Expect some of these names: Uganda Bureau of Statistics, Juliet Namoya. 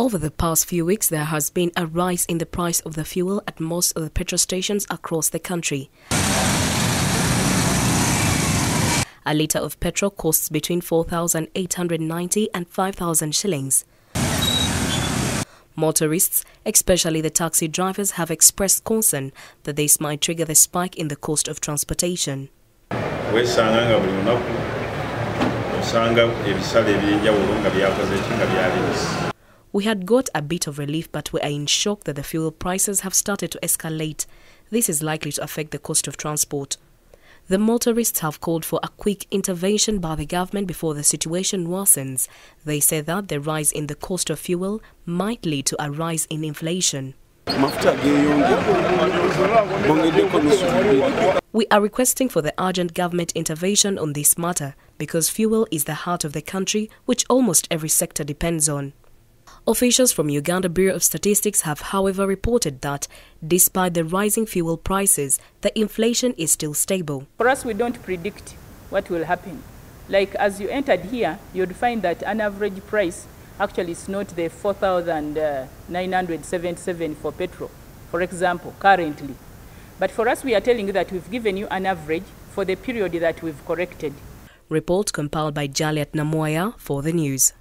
Over the past few weeks, there has been a rise in the price of the fuel at most of the petrol stations across the country. A litre of petrol costs between 4,890 and 5,000 shillings. Motorists, especially the taxi drivers, have expressed concern that this might trigger the spike in the cost of transportation. We had got a bit of relief, but we are in shock that the fuel prices have started to escalate. This is likely to affect the cost of transport. The motorists have called for a quick intervention by the government before the situation worsens. They say that the rise in the cost of fuel might lead to a rise in inflation. We are requesting for the urgent government intervention on this matter because fuel is the heart of the country, which almost every sector depends on. Officials from Uganda Bureau of Statistics have, however, reported that, despite the rising fuel prices, the inflation is still stable. For us, we don't predict what will happen. Like, as you entered here, you'd find that an average price actually is not the 4,977 for petrol, for example, currently. But for us, we are telling you that we've given you an average for the period that we've corrected. Report compiled by Juliet Namoya for the news.